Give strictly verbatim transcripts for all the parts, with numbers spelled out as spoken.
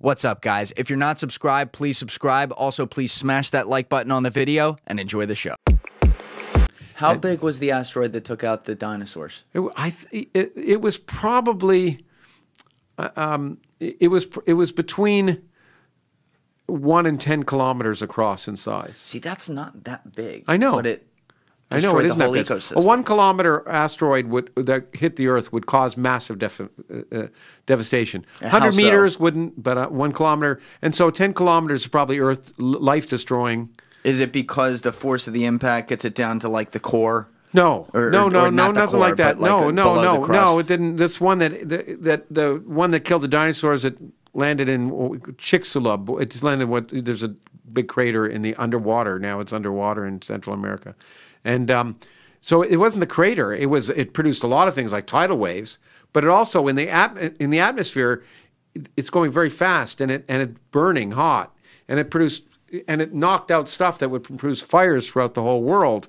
What's up, guys? If you're not subscribed, please subscribe. Also, please smash that like button on the video and enjoy the show. How and, big was the asteroid that took out the dinosaurs? It, I th it, it was probably um, it, it was it was between one and ten kilometers across in size. See, that's not that big. I know, but it I know it isn't that big. A one kilometer asteroid would that hit the Earth would cause massive def uh, devastation. Hundred meters so? wouldn't, but uh, one kilometer, and so ten kilometers is probably Earth life destroying. Is it because the force of the impact gets it down to like the core? No, or, no, or, no, or no, nothing core, like that. Like no, no, no, no. It didn't. This one that the, that the one that killed the dinosaurs that landed in Chicxulub. It just landed. What? There's a big crater in the underwater. Now it's underwater in Central America, and um, so it wasn't the crater. It was. It produced a lot of things like tidal waves, but it also in the at, in the atmosphere, it's going very fast and it and it burning hot and it produced. And it knocked out stuff that would produce fires throughout the whole world.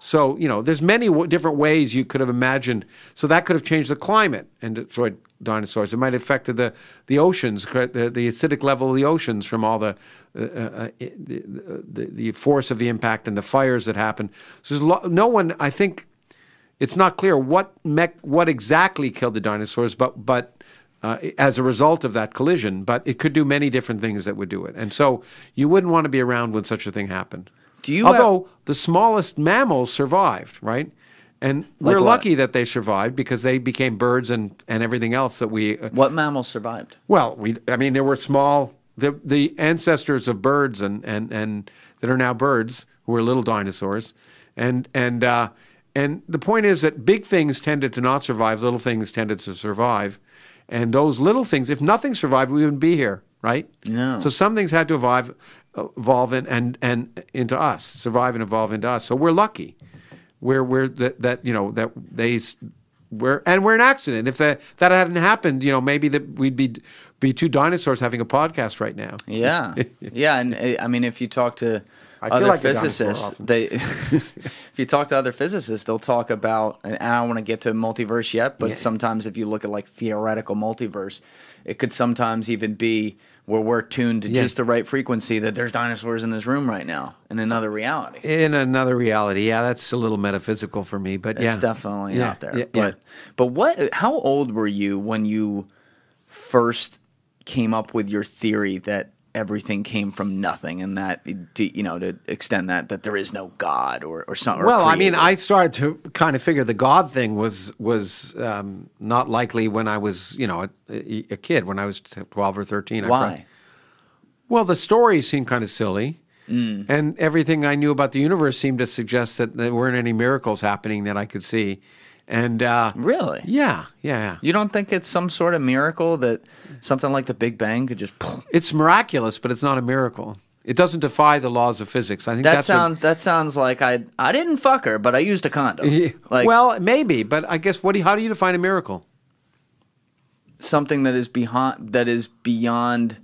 So, you know, there's many w different ways you could have imagined. So that could have changed the climate and destroyed dinosaurs. It might have affected the, the oceans, the, the acidic level of the oceans from all the, uh, uh, the, the, the force of the impact and the fires that happened. So there's lo no one, I think, it's not clear what, mech what exactly killed the dinosaurs, but... but Uh, as a result of that collision, but it could do many different things that would do it. And so you wouldn't want to be around when such a thing happened. Do you Although have... the smallest mammals survived, right? And like we're what? lucky that they survived because they became birds and, and everything else that we... Uh, what mammals survived? Well, we, I mean, there were small... The, the ancestors of birds and, and, and that are now birds, who are little dinosaurs. And, and, uh, and the point is that big things tended to not survive, little things tended to survive. And those little things, if nothing survived, we wouldn't be here, right? No. So some things had to evolve, evolve and, and, and into us, survive and evolve into us. So we're lucky. We're, we're that, that, you know, that they, we're, and we're an accident. If that, that hadn't happened, you know, maybe that we'd be, be two dinosaurs having a podcast right now. Yeah. Yeah. And I mean, if you talk to I other feel like physicists, they, if you talk to other physicists, they'll talk about, and I don't want to get to multiverse yet, but yeah. Sometimes if you look at like theoretical multiverse, it could sometimes even be where we're tuned to yeah. just the right frequency that there's dinosaurs in this room right now in another reality. In another reality. Yeah, that's a little metaphysical for me, but it's yeah. It's definitely yeah. out there. Yeah. But, yeah. but what, how old were you when you first came up with your theory that everything came from nothing, and that, you know, to extend that, that there is no God or, or something. Well, or I mean, I started to kind of figure the God thing was was um, not likely when I was, you know, a, a kid, when I was twelve or thirteen. Why? I probably, well, the stories seemed kind of silly, mm. and everything I knew about the universe seemed to suggest that there weren't any miracles happening that I could see. And uh, really, yeah, yeah, yeah. You don't think it's some sort of miracle that something like the Big Bang could just? It's miraculous, but it's not a miracle. It doesn't defy the laws of physics. I think that that's sounds what... that sounds like I I didn't fuck her, but I used a condom. Yeah. Like, well, maybe, but I guess what? Do you, how do you define a miracle? Something that is beyond that is beyond.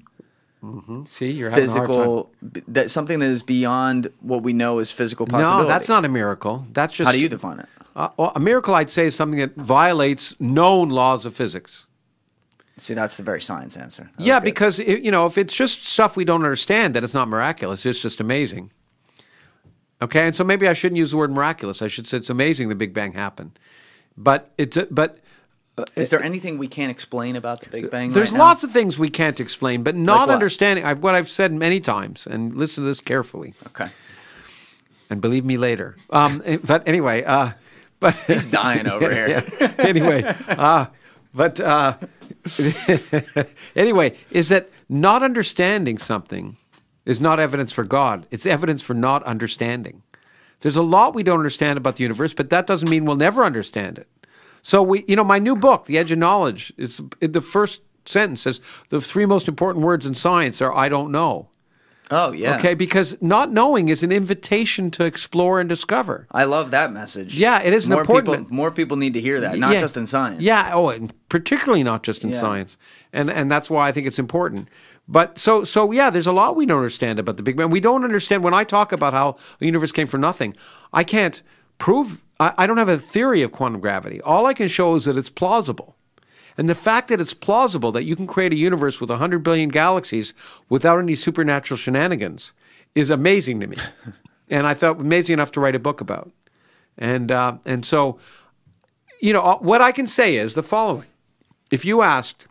Mm-hmm. See, you're physical. That something that is beyond what we know is physical possibility. No, that's not a miracle. That's just. How do you define it? Uh, a miracle, I'd say, is something that violates known laws of physics. See, that's the very science answer. That's yeah, good. Because, it, you know, if it's just stuff we don't understand, then it's not miraculous. It's just amazing. Okay, and so maybe I shouldn't use the word miraculous. I should say it's amazing the Big Bang happened. But it's... But, uh, is there anything we can't explain about the Big Bang? There's right lots now? of things we can't explain, but not like what? understanding. I've, what I've said many times, and listen to this carefully. Okay. And believe me later. Um, but anyway... Uh, But, he's dying over yeah, here. Yeah. Anyway, uh, but uh, anyway, is that not understanding something is not evidence for God. It's evidence for not understanding. There's a lot we don't understand about the universe, but that doesn't mean we'll never understand it. So we, you know, my new book, The Edge of Knowledge, is the first sentence says the three most important words in science are "I don't know." Oh, yeah. Okay, because not knowing is an invitation to explore and discover. I love that message. Yeah, it is more an important... People, more people need to hear that, not yeah. just in science. Yeah, oh, and particularly not just in yeah. science. And and that's why I think it's important. But so, so yeah, there's a lot we don't understand about the Big Bang. We don't understand... When I talk about how the universe came from nothing, I can't prove... I, I don't have a theory of quantum gravity. All I can show is that it's plausible. And the fact that it's plausible that you can create a universe with one hundred billion galaxies without any supernatural shenanigans is amazing to me. And I thought amazing enough to write a book about. And, uh, and so, you know, what I can say is the following. If you asked,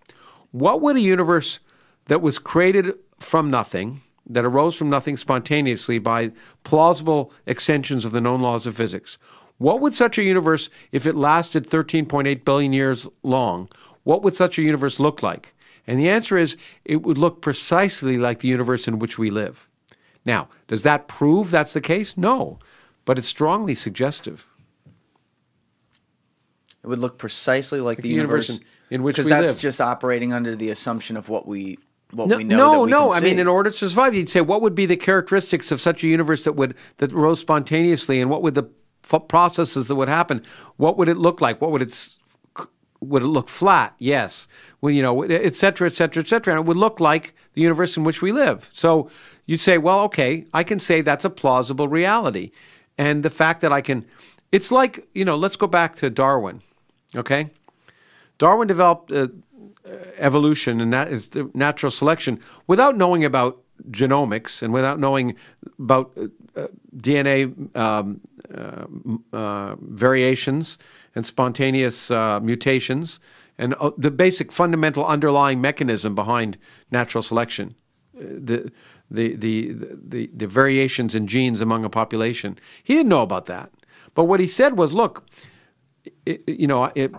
what would a universe that was created from nothing, that arose from nothing spontaneously by plausible extensions of the known laws of physics, what would such a universe, if it lasted thirteen point eight billion years long, what would such a universe look like? And the answer is, it would look precisely like the universe in which we live. Now, does that prove that's the case? No, but it's strongly suggestive. It would look precisely like, like the universe, universe in, in which we live. Because that's just operating under the assumption of what we... What no, we know no, we no. I see. mean, in order to survive, you'd say, what would be the characteristics of such a universe that would that rose spontaneously, and what would the f processes that would happen? What would it look like? What would it would it look flat? Yes, well, you know, et cetera, et cetera, et cetera. And it would look like the universe in which we live. So you'd say, well, okay, I can say that's a plausible reality, and the fact that I can, it's like, you know, let's go back to Darwin. Okay, Darwin developed Uh, evolution, and that is the natural selection, without knowing about genomics and without knowing about uh, D N A um, uh, uh, variations and spontaneous uh, mutations and uh, the basic fundamental underlying mechanism behind natural selection, uh, the, the, the, the, the, the variations in genes among a population. He didn't know about that. But what he said was, look, It, you know, it,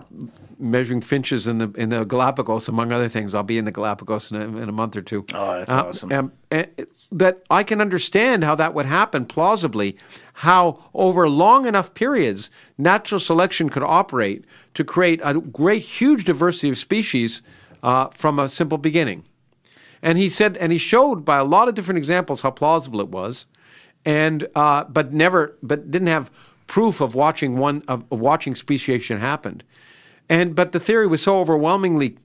measuring finches in the in the Galapagos, among other things. I'll be in the Galapagos in a, in a month or two. Oh, that's uh, awesome! Um, and, and, that I can understand how that would happen plausibly. How over long enough periods, natural selection could operate to create a great, huge diversity of species uh, from a simple beginning. And he said, and he showed by a lot of different examples how plausible it was, and uh, but never, but didn't have proof of watching one of, of watching speciation happened, and but the theory was so overwhelmingly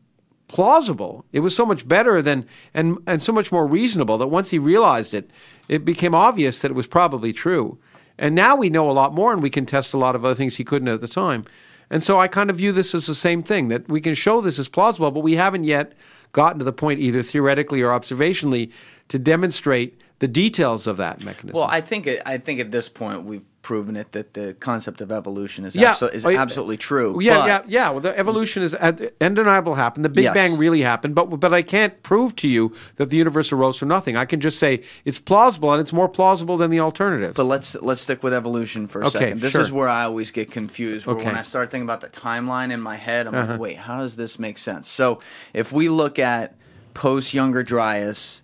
plausible. It was so much better than and and so much more reasonable that once he realized it, it became obvious that it was probably true. And now we know a lot more, and we can test a lot of other things he couldn't at the time. And so I kind of view this as the same thing, that we can show this is plausible, but we haven't yet gotten to the point, either theoretically or observationally, to demonstrate the details of that mechanism. Well, I think I think at this point we've proven it, that the concept of evolution is, yeah. abso is absolutely true. Yeah, but yeah, yeah. Well, the evolution is undeniable happened. The Big yes. Bang really happened, but but I can't prove to you that the universe arose from nothing. I can just say it's plausible, and it's more plausible than the alternatives. But let's let's stick with evolution for a okay, second. This sure. is where I always get confused. Where okay. When I start thinking about the timeline in my head, I'm uh-huh. like, wait, how does this make sense? So if we look at post Younger Dryas,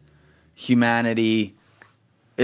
humanity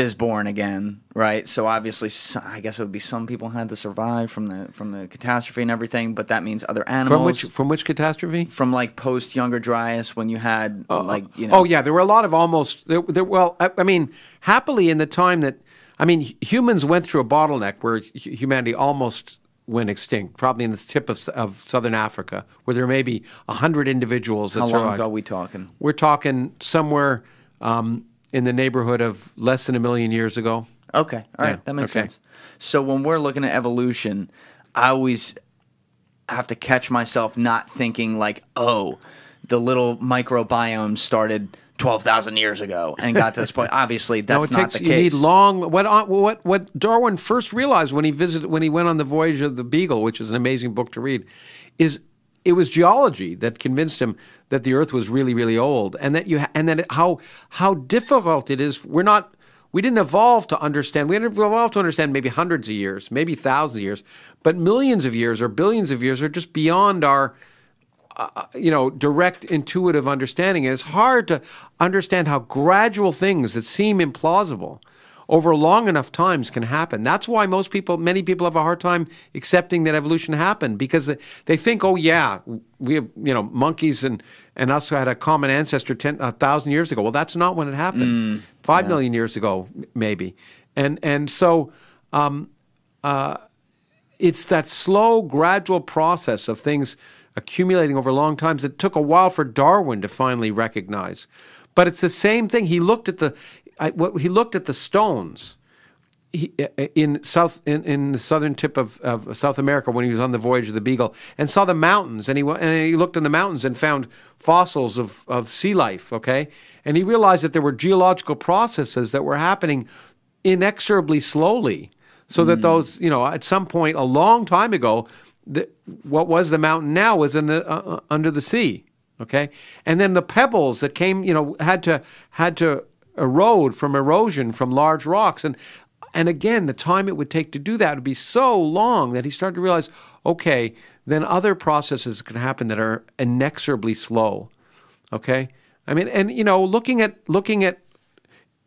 is born again, right? So obviously, I guess it would be some people had to survive from the from the catastrophe and everything, but that means other animals. From which from which catastrophe? From like post Younger Dryas, when you had uh, like you know. Oh yeah, there were a lot of almost. There, there, well, I, I mean, happily in the time that I mean, humans went through a bottleneck where humanity almost went extinct, probably in the tip of, of southern Africa, where there may be a hundred individuals. That How long ago are we talking? We're talking somewhere. Um, In the neighborhood of less than a million years ago. Okay, all right, yeah. that makes okay. sense. So when we're looking at evolution, I always have to catch myself not thinking like, oh, the little microbiome started twelve thousand years ago and got to this point. Obviously, that's no, it takes, not the case. You need long. What what what Darwin first realized when he visited when he went on the voyage of the Beagle, which is an amazing book to read, is it was geology that convinced him that the Earth was really, really old, and that you ha and that how how difficult it is. We're not we didn't evolve to understand. We didn't evolve to understand maybe hundreds of years, maybe thousands of years, but millions of years or billions of years are just beyond our uh, you know direct intuitive understanding. And it's hard to understand how gradual things that seem implausible over long enough times can happen. That's why most people, many people have a hard time accepting that evolution happened, because they think, oh yeah, we have, you know, monkeys and, and us had a common ancestor ten, a thousand years ago. Well, that's not when it happened. Mm, Five yeah. million years ago, maybe. And, and so um, uh, it's that slow, gradual process of things accumulating over long times that took a while for Darwin to finally recognize. But it's the same thing. He looked at the... I, what, he looked at the stones he, in south in, in the southern tip of, of South America when he was on the voyage of the Beagle and saw the mountains, and he and he looked in the mountains and found fossils of of sea life. Okay, and he realized that there were geological processes that were happening inexorably slowly, so mm. that those you know at some point a long time ago, the, what was the mountain now was in the uh, under the sea. Okay, and then the pebbles that came you know had to had to erode from erosion from large rocks and. And again, the time it would take to do that would be so long that he started to realize, okay, then other processes can happen that are inexorably slow. Okay, I mean, and you know, looking at looking at,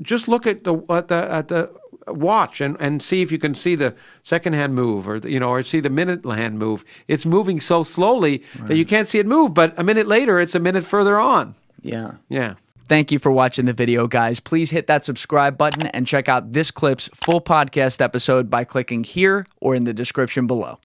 just look at the at the, at the watch and and see if you can see the second hand move or the, you know or see the minute hand move. It's moving so slowly right. that you can't see it move, but a minute later, it's a minute further on. Yeah. Yeah. Thank you for watching the video, guys. Please hit that subscribe button and check out this clip's full podcast episode by clicking here or in the description below.